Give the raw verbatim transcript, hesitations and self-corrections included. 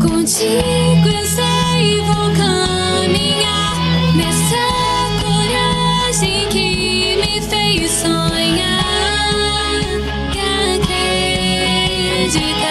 Contigo eu sei, vou caminhar nessa coragem que me fez sonhar, que acredita.